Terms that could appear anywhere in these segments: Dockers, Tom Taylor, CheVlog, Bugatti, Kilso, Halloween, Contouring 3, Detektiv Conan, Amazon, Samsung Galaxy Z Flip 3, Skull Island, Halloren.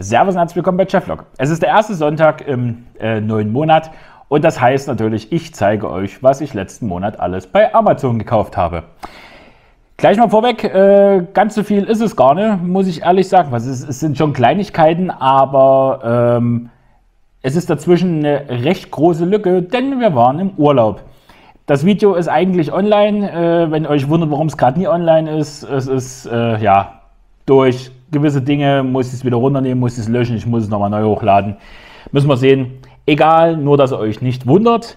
Servus und herzlich willkommen bei CheVlog. Es ist der erste Sonntag im neuen Monat und das heißt natürlich, ich zeige euch, was ich letzten Monat alles bei Amazon gekauft habe. Gleich mal vorweg, ganz so viel ist es gar nicht, muss ich ehrlich sagen. Es sind schon Kleinigkeiten, aber es ist dazwischen eine recht große Lücke, denn wir waren im Urlaub. Das Video ist eigentlich online, wenn euch wundert, warum es gerade nie online ist. Es ist, ja, durch gewisse Dinge muss ich es wieder runternehmen, muss ich es löschen, ich muss es nochmal neu hochladen. Müssen wir sehen. Egal, nur dass ihr euch nicht wundert.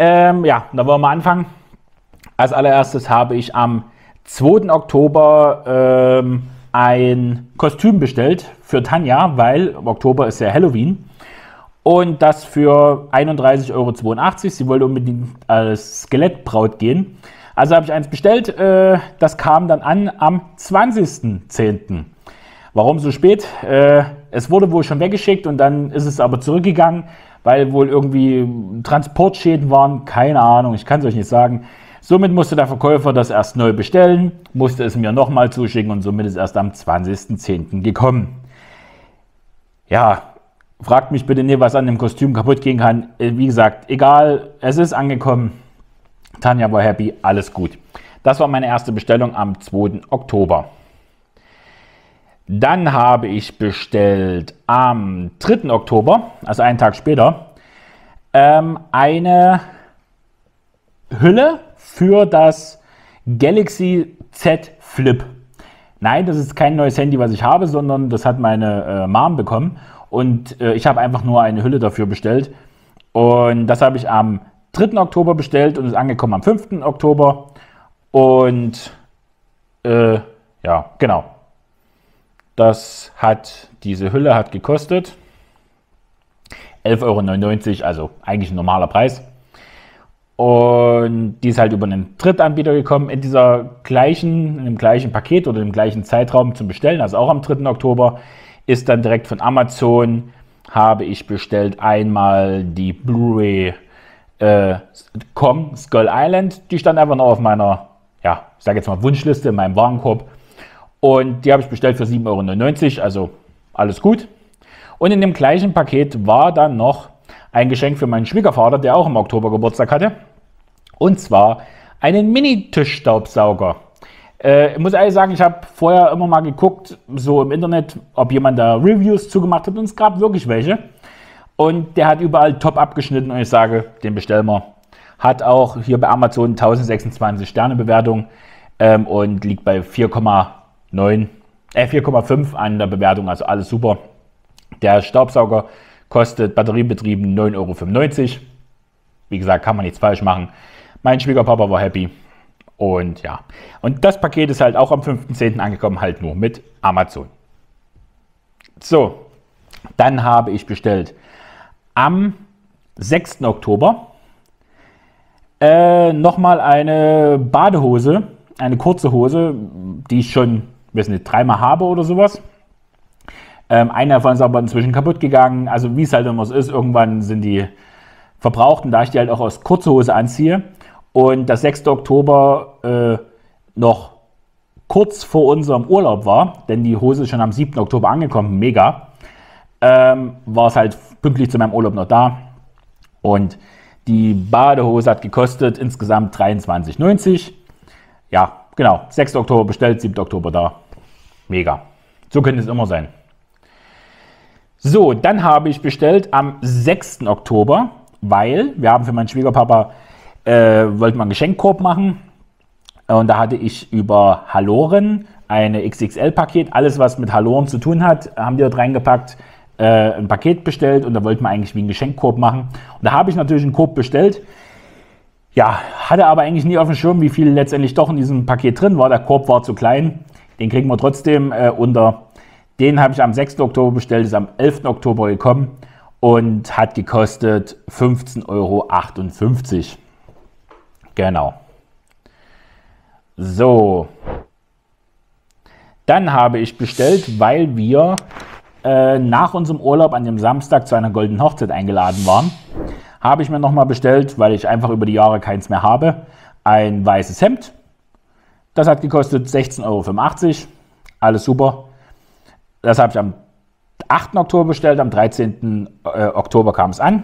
Ja, dann wollen wir mal anfangen. Als allererstes habe ich am 2. Oktober ein Kostüm bestellt für Tanja, weil im Oktober ist ja Halloween. Und das für 31,82 Euro. Sie wollte unbedingt als Skelettbraut gehen. Also habe ich eins bestellt. Das kam dann an am 20.10. Warum so spät? Es wurde wohl schon weggeschickt und dann ist es aber zurückgegangen, weil wohl irgendwie Transportschäden waren. Keine Ahnung, ich kann es euch nicht sagen. Somit musste der Verkäufer das erst neu bestellen, musste es mir nochmal zuschicken und somit ist erst am 20.10. gekommen. Ja, fragt mich bitte nicht, was an dem Kostüm kaputt gehen kann. Wie gesagt, egal, es ist angekommen. Tanja war happy, alles gut. Das war meine erste Bestellung am 2. Oktober. Dann habe ich bestellt am 3. Oktober, also einen Tag später, eine Hülle für das Galaxy Z Flip. Nein, das ist kein neues Handy, was ich habe, sondern das hat meine Mom bekommen. Und ich habe einfach nur eine Hülle dafür bestellt. Und das habe ich am 3. Oktober bestellt und ist angekommen am 5. Oktober. Und ja, genau. Das hat, diese Hülle hat gekostet 11,99 €, also eigentlich ein normaler Preis. Und die ist halt über einen Drittanbieter gekommen, in dieser gleichen, in dem gleichen Paket oder im gleichen Zeitraum zum Bestellen, also auch am 3. Oktober. Ist dann direkt von Amazon, habe ich bestellt einmal die Blu-ray Skull Island. Die stand einfach noch auf meiner, ja, ich sage jetzt mal Wunschliste in meinem Warenkorb. Und die habe ich bestellt für 7,99 €, also alles gut. Und in dem gleichen Paket war dann noch ein Geschenk für meinen Schwiegervater, der auch im Oktober Geburtstag hatte. Und zwar einen Mini-Tischstaubsauger. Ich muss ehrlich sagen, ich habe vorher immer mal geguckt, so im Internet, ob jemand da Reviews zugemacht hat und es gab wirklich welche. Und der hat überall top abgeschnitten und ich sage, den bestellen wir. Hat auch hier bei Amazon 1026 Sterne Bewertung und liegt bei 4,5 an der Bewertung, also alles super. Der Staubsauger kostet batteriebetrieben 9,95 €. Wie gesagt, kann man nichts falsch machen. Mein Schwiegerpapa war happy. Und ja, und das Paket ist halt auch am 5.10. angekommen, halt nur mit Amazon. So, dann habe ich bestellt am 6. Oktober nochmal eine Badehose, eine kurze Hose, die ich schon, weiß nicht, dreimal habe oder sowas. Eine davon ist aber inzwischen kaputt gegangen, also wie es halt immer so ist, irgendwann sind die verbraucht und da ich die halt auch aus kurzer Hose anziehe. Und das 6. Oktober noch kurz vor unserem Urlaub war, denn die Hose ist schon am 7. Oktober angekommen, mega, war es halt pünktlich zu meinem Urlaub noch da. Und die Badehose hat gekostet insgesamt 23,90 €. Ja, genau, 6. Oktober bestellt, 7. Oktober da, mega. So könnte es immer sein. So, dann habe ich bestellt am 6. Oktober, weil wir haben für meinen Schwiegerpapa wollte man einen Geschenkkorb machen und da hatte ich über Halloren eine XXL-Paket, alles was mit Halloren zu tun hat, haben die dort reingepackt, ein Paket bestellt und da wollte man eigentlich wie einen Geschenkkorb machen. Und da habe ich natürlich einen Korb bestellt, ja, hatte aber eigentlich nie auf dem Schirm, wie viel letztendlich doch in diesem Paket drin war. Der Korb war zu klein, den kriegen wir trotzdem unter. Den habe ich am 6. Oktober bestellt, ist am 11. Oktober gekommen und hat gekostet 15,58 €. Genau. So. Dann habe ich bestellt, weil wir nach unserem Urlaub an dem Samstag zu einer goldenen Hochzeit eingeladen waren, habe ich mir nochmal bestellt, weil ich einfach über die Jahre keins mehr habe, ein weißes Hemd. Das hat gekostet 16,85 €. Alles super. Das habe ich am 8. Oktober bestellt, am 13. Oktober kam es an.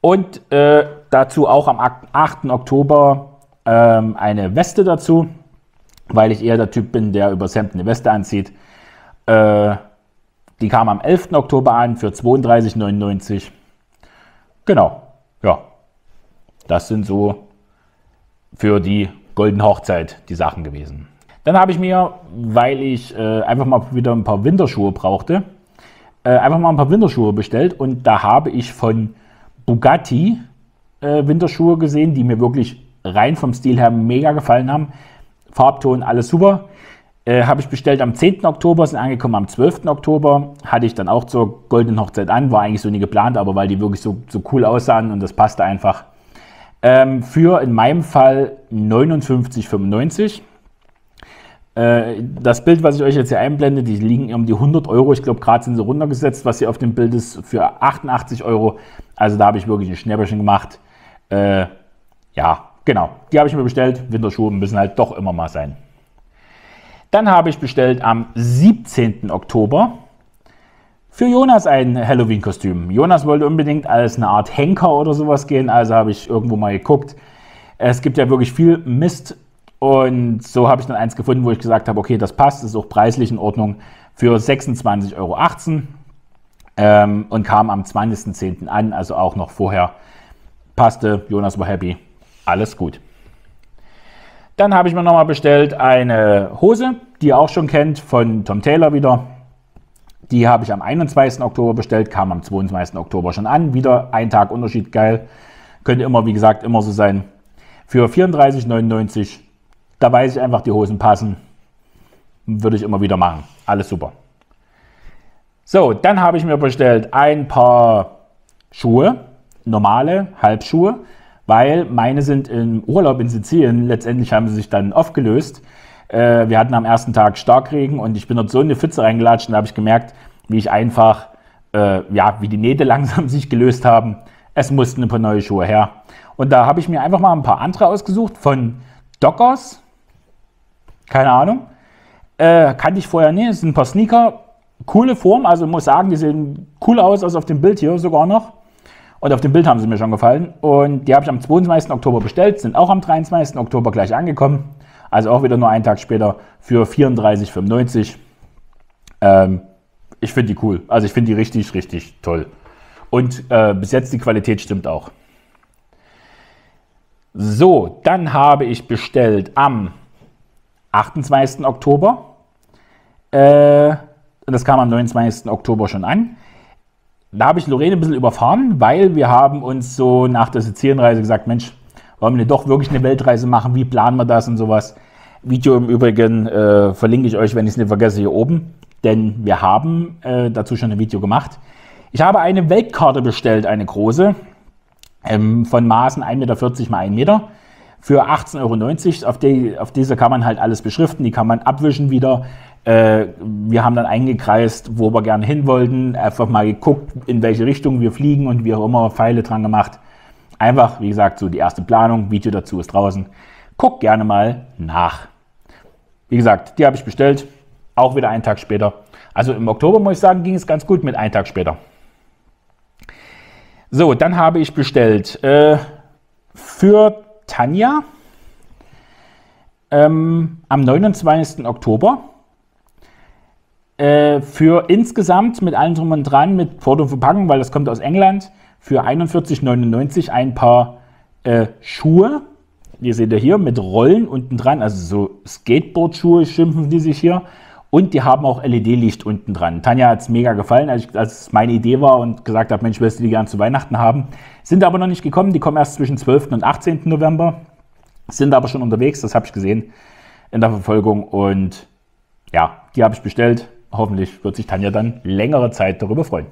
Und dazu auch am 8. Oktober eine Weste dazu, weil ich eher der Typ bin, der übers Hemd eine Weste anzieht. Die kam am 11. Oktober an für 32,99. Genau, ja. Das sind so für die Goldene Hochzeit die Sachen gewesen. Dann habe ich mir, weil ich einfach mal wieder ein paar Winterschuhe brauchte, einfach mal ein paar Winterschuhe bestellt. Und da habe ich von Bugatti Winterschuhe gesehen, die mir wirklich rein vom Stil her mega gefallen haben. Farbton, alles super. Habe ich bestellt am 10. Oktober, sind angekommen am 12. Oktober. Hatte ich dann auch zur Goldenen Hochzeit an, war eigentlich so nie geplant, aber weil die wirklich so cool aussahen und das passte einfach. Für in meinem Fall 59,95. Das Bild, was ich euch jetzt hier einblende, die liegen um die 100 Euro. Ich glaube, gerade sind sie runtergesetzt, was hier auf dem Bild ist, für 88 Euro. Also da habe ich wirklich ein Schnäpperchen gemacht. Ja, genau. Die habe ich mir bestellt. Winterschuhe müssen halt doch immer mal sein. Dann habe ich bestellt am 17. Oktober für Jonas ein Halloween-Kostüm. Jonas wollte unbedingt als eine Art Henker oder sowas gehen, also habe ich irgendwo mal geguckt. Es gibt ja wirklich viel Mist und so habe ich dann eins gefunden, wo ich gesagt habe, okay, das passt, ist auch preislich in Ordnung, für 26,18 Euro und kam am 20.10. an, also auch noch vorher. Passte, Jonas war happy, alles gut. Dann habe ich mir nochmal bestellt eine Hose, die ihr auch schon kennt, von Tom Taylor wieder. Die habe ich am 21. Oktober bestellt, kam am 22. Oktober schon an. Wieder ein Tag Unterschied, geil. Könnte immer, wie gesagt, immer so sein. Für 34,99. Da weiß ich einfach, die Hosen passen. Würde ich immer wieder machen. Alles super. So, dann habe ich mir bestellt ein paar Schuhe. Normale Halbschuhe. Weil meine sind im Urlaub in Sizilien. Letztendlich haben sie sich dann aufgelöst. Wir hatten am ersten Tag Starkregen und ich bin dort so in eine Pfütze reingelatscht und da habe ich gemerkt, wie ich einfach, ja, wie die Nähte langsam sich gelöst haben. Es mussten ein paar neue Schuhe her. Und da habe ich mir einfach mal ein paar andere ausgesucht von Dockers. Keine Ahnung. Kannte ich vorher nicht. Es sind ein paar Sneaker. Coole Form, also muss sagen, die sehen cool aus, als auf dem Bild hier sogar noch. Und auf dem Bild haben sie mir schon gefallen. Und die habe ich am 22. Oktober bestellt, sind auch am 23. Oktober gleich angekommen. Also auch wieder nur einen Tag später für 34,95. Ich finde die cool. Also ich finde die richtig, richtig toll. Und bis jetzt die Qualität stimmt auch. So, dann habe ich bestellt am 28. Oktober. Das kam am 29. Oktober schon an. Da habe ich Lorene ein bisschen überfahren, weil wir haben uns so nach der Sizilienreise gesagt, Mensch, wollen wir doch wirklich eine Weltreise machen, wie planen wir das und sowas. Video im Übrigen verlinke ich euch, wenn ich es nicht vergesse, hier oben, denn wir haben dazu schon ein Video gemacht. Ich habe eine Weltkarte bestellt, eine große, von Maßen 1,40 m x 1 m für 18,90 Euro. Auf dieser kann man halt alles beschriften, die kann man abwischen wieder. Wir haben dann eingekreist, wo wir gerne hin wollten, einfach mal geguckt, in welche Richtung wir fliegen und wie auch immer Pfeile dran gemacht. Einfach, wie gesagt, so die erste Planung, Video dazu ist draußen. Guckt gerne mal nach. Wie gesagt, die habe ich bestellt, auch wieder einen Tag später. Also im Oktober, muss ich sagen, ging es ganz gut mit einem Tag später. So, dann habe ich bestellt für Tanja am 29. Oktober für insgesamt mit allem drum und dran, mit Port und Verpackung, weil das kommt aus England, für 41,99 ein paar Schuhe. Die seht ihr hier mit Rollen unten dran, also so Skateboard-Schuhe schimpfen die sich hier. Und die haben auch LED-Licht unten dran. Tanja hat es mega gefallen, als es meine Idee war und gesagt habe, Mensch, willst du die gerne zu Weihnachten haben? Sind aber noch nicht gekommen, die kommen erst zwischen 12. und 18. November. Sind aber schon unterwegs, das habe ich gesehen in der Verfolgung. Und ja, die habe ich bestellt. Hoffentlich wird sich Tanja dann längere Zeit darüber freuen.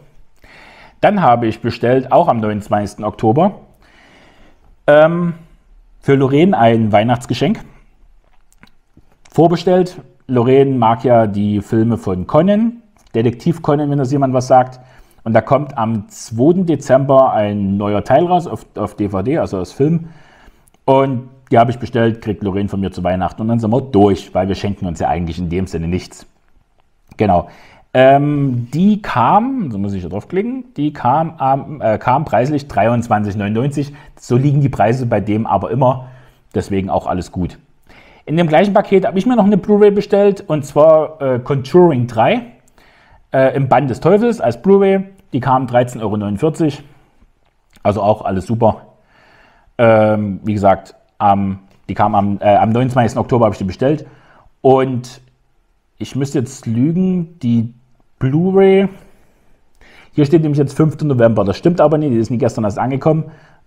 Dann habe ich bestellt, auch am 29. Oktober, für Lorraine ein Weihnachtsgeschenk. Vorbestellt. Lorraine mag ja die Filme von Conan, Detektiv Conan, wenn das jemand was sagt. Und da kommt am 2. Dezember ein neuer Teil raus auf DVD, also als Film. Und die habe ich bestellt, kriegt Lorraine von mir zu Weihnachten. Und dann sind wir durch, weil wir schenken uns ja eigentlich in dem Sinne nichts. Genau. Die kam, so muss ich hier draufklicken, die kam preislich 23,99. So liegen die Preise bei dem aber immer. Deswegen auch alles gut. In dem gleichen Paket habe ich mir noch eine Blu-ray bestellt, und zwar Contouring 3 im Band des Teufels als Blu-ray. Die kam 13,49 Euro. Also auch alles super. Wie gesagt, die kam am 29. Oktober habe ich die bestellt. Und ich müsste jetzt lügen, die Blu-ray, hier steht nämlich jetzt 5. November, das stimmt aber nicht, die ist nicht gestern erst angekommen,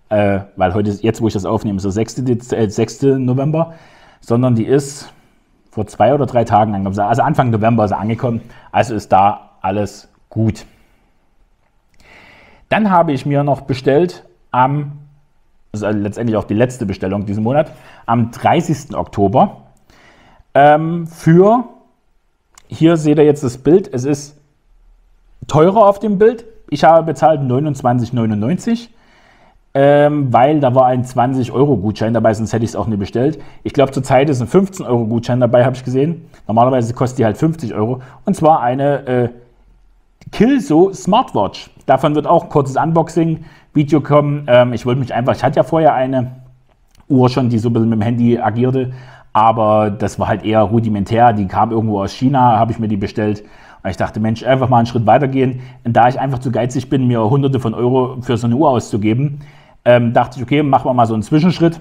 weil heute, jetzt wo ich das aufnehme, ist der 6. November, sondern die ist vor 2 oder 3 Tagen angekommen, also Anfang November ist sie angekommen, also ist da alles gut. Dann habe ich mir noch bestellt, das ist letztendlich auch die letzte Bestellung diesen Monat, am 30. Oktober, für... Hier seht ihr jetzt das Bild. Es ist teurer auf dem Bild. Ich habe bezahlt 29,99, weil da war ein 20-Euro-Gutschein dabei, sonst hätte ich es auch nicht bestellt. Ich glaube, zurzeit ist ein 15-Euro-Gutschein dabei, habe ich gesehen. Normalerweise kostet die halt 50 Euro. Und zwar eine Kilso Smartwatch. Davon wird auch ein kurzes Unboxing-Video kommen. Ich wollte mich einfach, ich hatte ja vorher eine Uhr schon, die so ein bisschen mit dem Handy agierte. Aber das war halt eher rudimentär, die kam irgendwo aus China, habe ich mir die bestellt. Und ich dachte, Mensch, einfach mal einen Schritt weitergehen. Und da ich einfach zu geizig bin, mir Hunderte von Euro für so eine Uhr auszugeben, dachte ich, okay, machen wir mal so einen Zwischenschritt.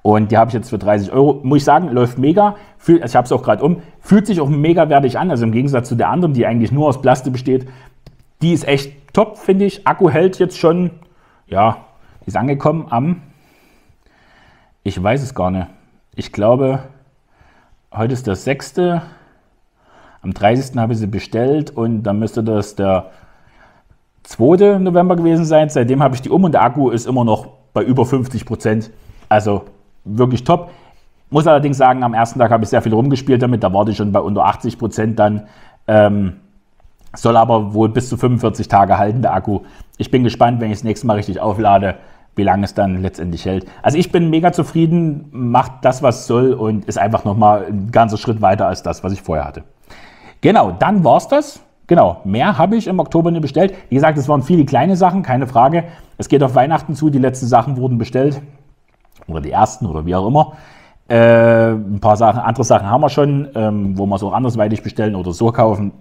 Und die habe ich jetzt für 30 Euro, muss ich sagen, läuft mega. Ich habe es auch gerade um, fühlt sich auch mega wertig an. Also im Gegensatz zu der anderen, die eigentlich nur aus Plastik besteht. Die ist echt top, finde ich. Akku hält jetzt schon, ja, die ist angekommen am, ich weiß es gar nicht. Ich glaube, heute ist der 6. Am 30. habe ich sie bestellt und dann müsste das der 2. November gewesen sein. Seitdem habe ich die um und der Akku ist immer noch bei über 50%. Also wirklich top. Muss allerdings sagen, am ersten Tag habe ich sehr viel rumgespielt damit. Da war die schon bei unter 80% dann. Soll aber wohl bis zu 45 Tage halten, der Akku. Ich bin gespannt, wenn ich das nächste Mal richtig auflade, wie lange es dann letztendlich hält. Also ich bin mega zufrieden, macht das, was soll und ist einfach nochmal ein ganzer Schritt weiter als das, was ich vorher hatte. Genau, dann war's das. Genau, mehr habe ich im Oktober nicht bestellt. Wie gesagt, es waren viele kleine Sachen, keine Frage. Es geht auf Weihnachten zu, die letzten Sachen wurden bestellt. Oder die ersten oder wie auch immer. Ein paar Sachen, andere Sachen haben wir schon, wo wir es auch andersweitig bestellen oder so kaufen.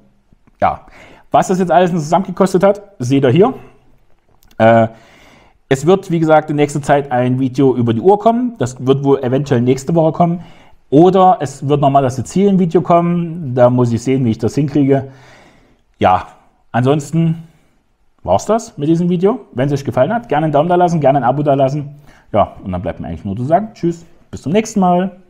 Ja, was das jetzt alles zusammen gekostet hat, seht ihr hier. Es wird, wie gesagt, in nächster Zeit ein Video über die Uhr kommen. Das wird wohl eventuell nächste Woche kommen. Oder es wird nochmal das Sizilien-Video kommen. Da muss ich sehen, wie ich das hinkriege. Ja, ansonsten war es das mit diesem Video. Wenn es euch gefallen hat, gerne einen Daumen da lassen, gerne ein Abo da lassen. Ja, und dann bleibt mir eigentlich nur zu sagen, tschüss, bis zum nächsten Mal.